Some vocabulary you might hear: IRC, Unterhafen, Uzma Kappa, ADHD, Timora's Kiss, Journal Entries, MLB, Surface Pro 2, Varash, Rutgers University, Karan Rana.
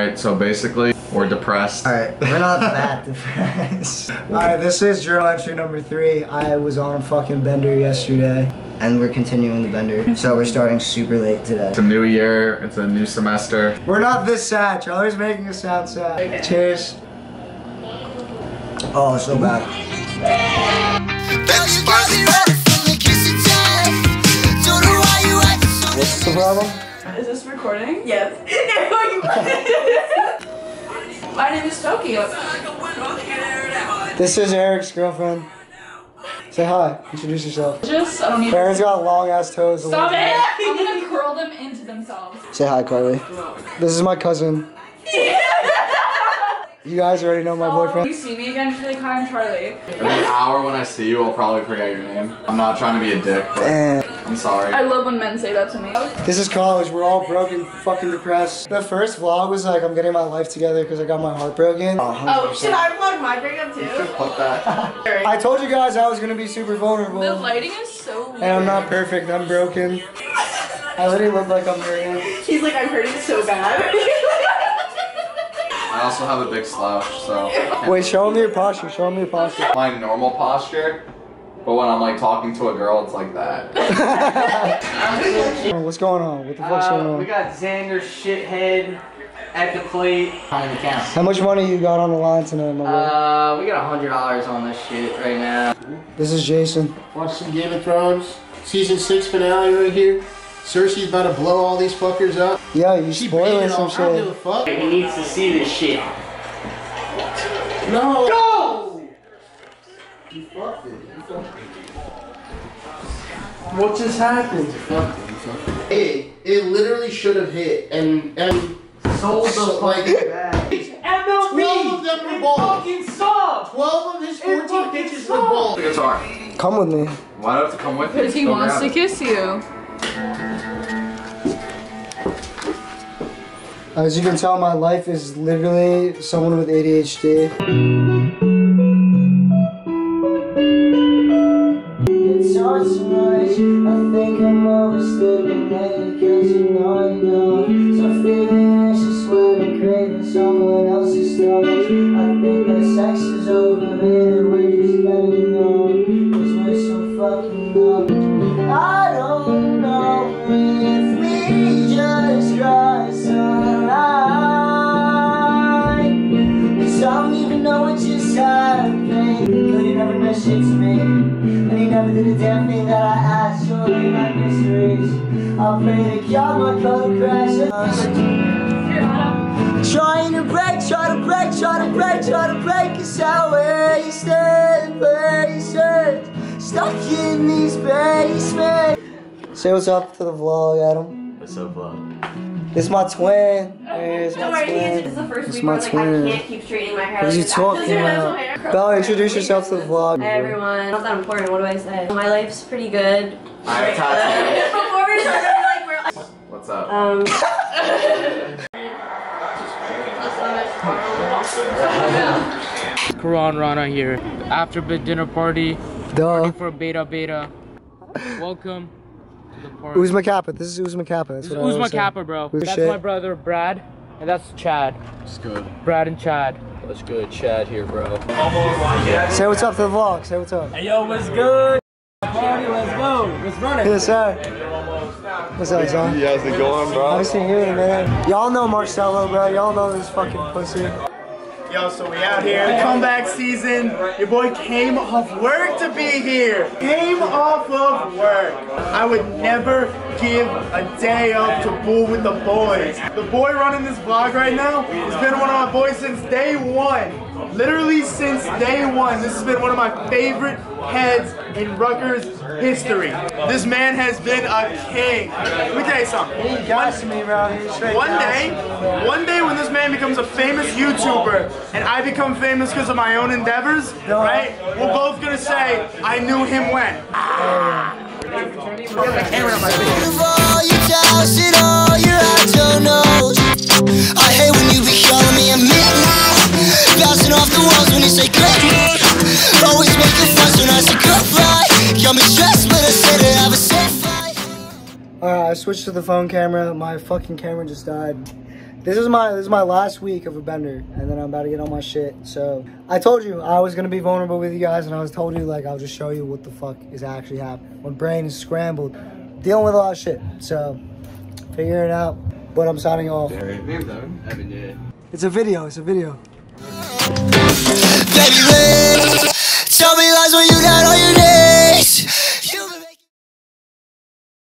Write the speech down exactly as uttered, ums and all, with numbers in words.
Alright, so basically, we're depressed. Alright, we're not that depressed. Alright, this is journal entry number three. I was on a fucking bender yesterday. And we're continuing the bender, so we're starting super late today. It's a new year, it's a new semester. We're not this sad, Charlie's making us sound sad. Okay. Cheers. Oh, it's so bad. What's the problem? Is this recording? Yes. My name is Tokyo. This is Eric's girlfriend. Say hi. Introduce yourself. Just, I don't need Karen's to... got long ass toes. Stop it! I'm gonna curl them into themselves. Say hi, Carly. This is my cousin. You guys already know my oh, boyfriend. If you see me again, just like, hi, I'm Charlie. In an hour when I see you, I'll probably forget your name. I'm not trying to be a dick, but and I'm sorry. I love when men say that to me. This is college. We're all broken, fucking depressed. The first vlog was like, I'm getting my life together because I got my heart broken. Oh, oh, should I vlog my breakup too? Fuck that. I told you guys I was going to be super vulnerable. The lighting is so weird. And I'm not perfect. I'm broken. I literally look like I'm hurting. He's like, I'm hurting so bad. I also have a big slouch, so. Wait, show me your posture, show me your posture. My normal posture, but when I'm like talking to a girl, it's like that. What's going on? What the fuck's uh, going on? We got Xander shithead at the plate. On the count. How much money you got on the line tonight, my uh, boy? We got a hundred dollars on this shit right now. This is Jason. Watch some Game of Thrones. Season six finale right here. Cersei's about to blow all these fuckers up. Yeah, you spoiling some shit. I don't give a fuck. He needs to see this shit. No! Go! You fucked it. You fucked it. What just happened? You fucked it. You fucked it. It, it literally should have hit and... and sold the so, fuck like, back. M L B! twelve of them were balls. It fucking sucked! twelve of his fourteen bitches were balls. The guitar. Come with me. Why do I have to come with you? Because he wants to kiss you. As you can tell, my life is literally someone with A D H D. It's all so much, I think I'm overstepping naked, cause you know I know. So I'm feeling anxious, sweating, craving someone else's stomach. I think that sex is overrated, we're just getting numb, cause we're so fucking numb. I don't know if we just got some. Shit to me, and you never did a damn thing that I asked. You're in my mysteries. I'll pray to God my color crashes. Trying to break, try to break, try to break, try to break us out where you stand, where you search. Stuck in these basements. Say what's up to the vlog, Adam. What's up, vlog? This is my twin. It's no, my twin. This is the first it's week where, like, I can't keep straightening my hair. What are you talking about? Bella, introduce yourself to the vlog. Hi, everyone. Not that important. What do I say? My life's pretty good. I have tattoos. Before we like, what's up? Um. Karan Rana here. After the dinner party. Duh. For beta beta. Welcome. Uzma Kappa, this is Uzma Kappa. That's this is Uzma Kappa, bro. Good that's shit. My brother Brad, and that's Chad. It's good. Brad and Chad. Let's go, Chad here, bro. Say what's up to the vlog. Say what's up. Hey yo, what's good? Party, let's go. What's running? Yes, sir. What's up, Zon? Yeah, how's it going, bro? Nice to hear you, man. Y'all know Marcelo, bro. Y'all know this fucking pussy. Yo, so we out here. The comeback season. Your boy came off work to be here. Came off of work. I would never give a day up to bull with the boys. The boy running this vlog right now has been one of my boys since day one. Literally since day one. This has been one of my favorite heads in Rutgers history. This man has been a king. Let me tell you something. He got me, bro. He straight one day, one day when this man becomes a famous YouTuber, and I become famous because of my own endeavors, right? We're both gonna say, I knew him when. Ah. I hate when you be calling me at midnight, bouncing off the walls when you say good night. Always making fuss when I say goodbye. Got me stressed, but I said it, I was safe. Alright, I switched to the phone camera. My fucking camera just died. This is my this is my last week of a bender, and then I'm about to get all my shit. So I told you I was gonna be vulnerable with you guys, and I was told you like I'll just show you what the fuck is actually happening. My brain is scrambled, dealing with a lot of shit. So figure it out. But I'm signing off. It's a video. It's a video.